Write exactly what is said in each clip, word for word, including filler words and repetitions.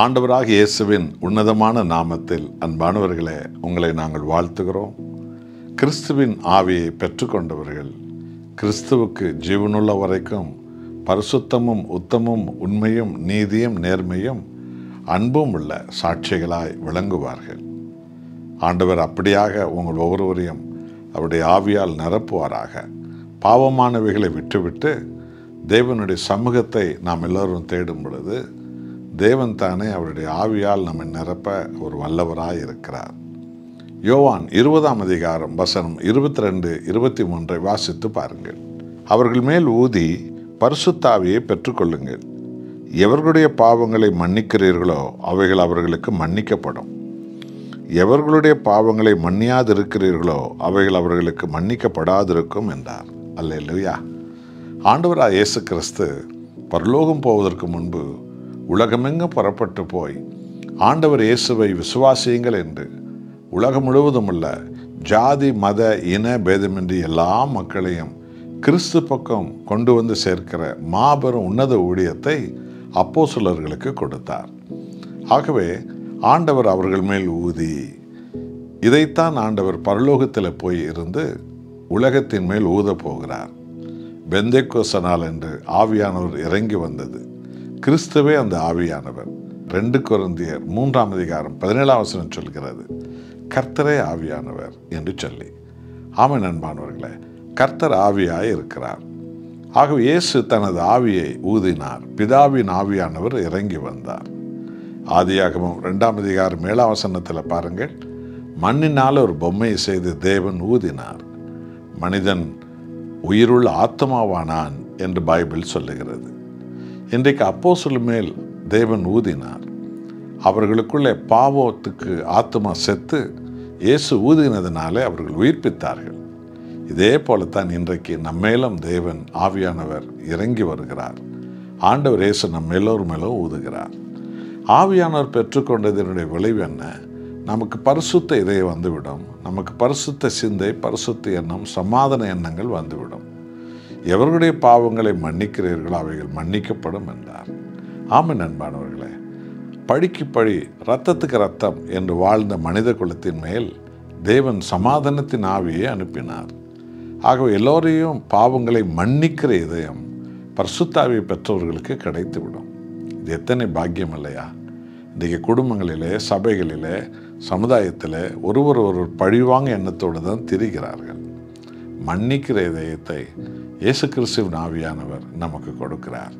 ஆண்டவராக இயேசுவின் உன்னதமான நாமத்தில் அன்பானவர்களே, உங்களை நாங்கள் வாழ்த்துகிறோம். கிறிஸ்துவின் ஆவியை பெற்றுக்கொண்டவர்கள் கிறிஸ்துவுக்கு ஜீவனுள்ள வரைக்கும் பரிசுத்தமும் உத்தமும் உண்மையும் நீதியும் நேர்மையும் அன்பும் உள்ள சாட்சிகளாய் விளங்குவார்கள். ஆண்டவர் அப்படியாக உங்கள் ஒவ்வொருவரையும் அவருடைய ஆவியால் நிரப்புவாராக. பாவமானவைகளை விட்டுவிட்டு தேவனுடைய சமூகத்தை நாம் எல்லோரும் தேடும் பொழுது தேவன் தானே அவருடைய ஆவியால் நம்மை நிரப்ப ஒரு வல்லவராய் இருக்கிறார். யோவான் இருபதாம் அதிகாரம் வசனம் இருபத்தி ரெண்டு இருபத்தி மூன்றை வாசித்து பாருங்கள். அவர்கள் மேல் ஊதி பரிசுத்தாவியை பெற்றுக்கொள்ளுங்கள். எவர்களுடைய பாவங்களை மன்னிக்கிறீர்களோ அவைகள் அவர்களுக்கு மன்னிக்கப்படும். எவர்களுடைய பாவங்களை மன்னியாதிருக்கிறீர்களோ அவைகள் அவர்களுக்கு மன்னிக்கப்படாதிருக்கும் என்றார். அல்லேலூயா. ஆண்டவராய் இயேசு கிறிஸ்து பரலோகம் போவதற்கு முன்பு உலகமெங்கு புறப்பட்டு போய் ஆண்டவர் இயேசுவை விசுவாசியுங்கள் என்று உலகம் முழுவதும் உள்ள ஜாதி மத இன பேதமின்றி எல்லா மக்களையும் கிறிஸ்து பக்கம் கொண்டு வந்து சேர்க்கிற மாபெரும் உன்னத ஊழியத்தை அப்போஸ்தலர்களுக்கு கொடுத்தார். ஆகவே ஆண்டவர் அவர்கள் மேல் ஊதி, இதைத்தான் ஆண்டவர் பரலோகத்தில் போய் இருந்து உலகத்தின் மேல் ஊதப் போகிறார். பெந்தேக்கோஸ்து நாள் என்று ஆவியானவர் இறங்கி வந்தது. கிறிஸ்துவே அந்த ஆவியானவர். ரெண்டு கொரிந்தியர் மூன்றாம் அதிகாரம் பதினேழாம் வசனம் சொல்கிறது, கர்த்தரே ஆவியானவர் என்று சொல்லி. ஆமென் அன்பானவர்களே, கர்த்தர் ஆவியாய் இருக்கிறார். ஆகவே இயேசு தனது ஆவியை ஊதினார். பிதாவின் ஆவியானவர் இறங்கி வந்தார். ஆதியாகமம் ரெண்டாம் அதிகாரம் ஏழாம் வசனத்தில் பாருங்கள், மண்ணினால் ஒரு பொம்மையை செய்து தேவன் ஊதினார், மனிதன் உயிருள்ள ஆத்மாவானான் என்று பைபிள் சொல்லுகிறது. இன்றைக்கு அப்போஸ்தலர் மேல் தேவன் ஊதினார். அவர்களுக்குள்ளே பாவத்துக்கு ஆத்மா செத்து இயேசு ஊதினதினாலே அவர்கள் உயிர்ப்பித்தார்கள். இதே போலத்தான் இன்றைக்கு நம்மேலும் தேவன் ஆவியானவர் இறங்கி வருகிறார். ஆண்டவர் இயேசு நம்ம எல்லோர் மேலும் ஊதுகிறார். ஆவியானவர் பெற்றுக்கொண்டதனுடைய விளைவு என்ன? நமக்கு பரிசுத்த இதயம் வந்துவிடும். நமக்கு பரிசுத்த சிந்தை, பரிசுத்த எண்ணம், சமாதான எண்ணங்கள் வந்துவிடும். எவர்களுடைய பாவங்களை மன்னிக்கிறீர்களோ அவைகள் மன்னிக்கப்படும் என்றார். ஆமென் அன்பானவர்களே, பழிக்கு பழி இரத்தத்துக்கு இரத்தம் என்று வாழ்ந்த மனித குலத்தின் மேல் தேவன் சமாதானத்தின் ஆவியை அனுப்பினார். ஆகவே எல்லோரையும் பாவங்களை மன்னிக்கிற இதயம் பரிசுத்தாவியை பெற்றவர்களுக்கு கிடைத்துவிடும். இது எத்தனை பாக்கியம் இல்லையா? இன்றைக்கு குடும்பங்களிலே, சபைகளிலே, சமுதாயத்திலே ஒருவர் ஒரு பழிவாங்க எண்ணத்தோடு தான் திரிகிறார்கள். மன்னிக்கிற இதயத்தை இயேசு கிறிஸ்துவின் ஆவியானவர் நமக்கு கொடுக்கிறார்.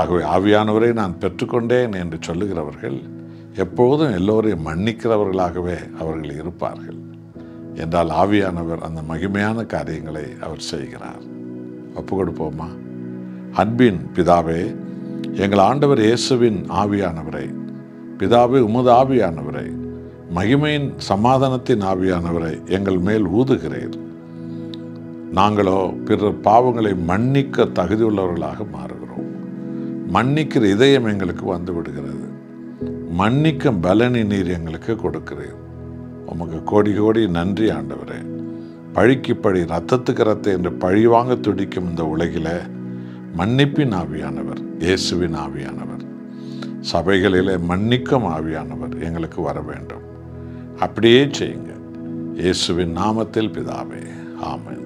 ஆகவே ஆவியானவரை நான் பெற்றுக்கொண்டேன் என்று சொல்லுகிறவர்கள் எப்போதும் எல்லோரையும் மன்னிக்கிறவர்களாகவே அவர்கள் இருப்பார்கள். என்றால் ஆவியானவர் அந்த மகிமையான காரியங்களை அவர் செய்கிறார். ஒப்பு கொடுப்போமா? அன்பின் பிதாவே, எங்கள் ஆண்டவர் இயேசுவின் ஆவியானவரை, பிதாவே உமது ஆவியானவரை, மகிமையின் சமாதானத்தின் ஆவியானவரை எங்கள் மேல் ஊதுகிறீர். நாங்களோ பிறர் பாவங்களை மன்னிக்க தகுதியுள்ளவர்களாக மாறுகிறோம். மன்னிக்கிற இதயம் எங்களுக்கு வந்து விடுகிறது. மன்னிக்கும் பலனி நீர் எங்களுக்கு கொடுக்கிறீர். உமக்கு கோடி கோடி நன்றி ஆண்டவரே. பழிக்கு பழி ரத்தத்துக்கு ரத்தம் என்று பழி வாங்க துடிக்கும் இந்த உலகில மன்னிப்பின் ஆவியானவர் இயேசுவின் ஆவியானவர், சபைகளிலே மன்னிக்கும் ஆவியானவர் எங்களுக்கு வர வேண்டும். அப்படியே செய்யுங்க. இயேசுவின் நாமத்தில் பிதாவே, ஆமென்.